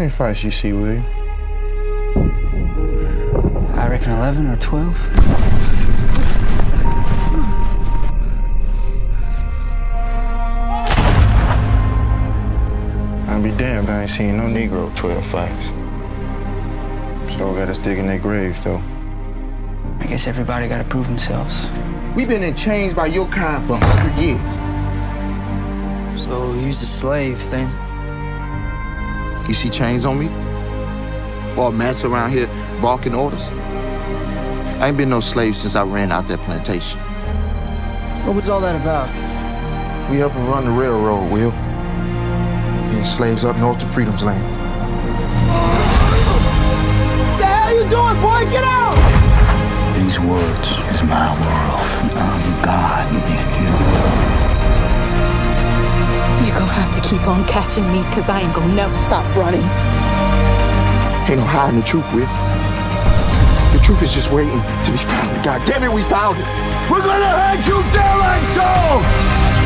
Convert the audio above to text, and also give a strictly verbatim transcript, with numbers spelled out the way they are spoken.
many fires you see, William? I reckon eleven or twelve. I'd be damned I ain't seen no Negro twelve fires. Still got us digging their graves, though. I guess everybody got to prove themselves. We've been in chains by your kind for years. So you's a slave then? You see chains on me? Or mats around here barking orders? I ain't been no slave since I ran out that plantation. What was all that about? We helped him run the railroad, Will. Getting slaves up north to Freedom's land. What the hell you doing, boy? Get out! These words is my world, and I'm God in you. You're gonna have to keep on catching me, because I ain't gonna never stop running. Ain't no hiding the truth, Will. The truth is just waiting to be found. God damn it, we found it. We're gonna hunt you down like dogs!